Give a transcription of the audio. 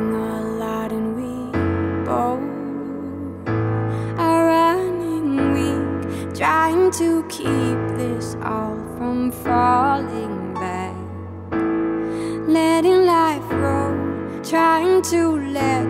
talking a lot, and we both are running weak, trying to keep this all from falling back, letting life roll, trying to let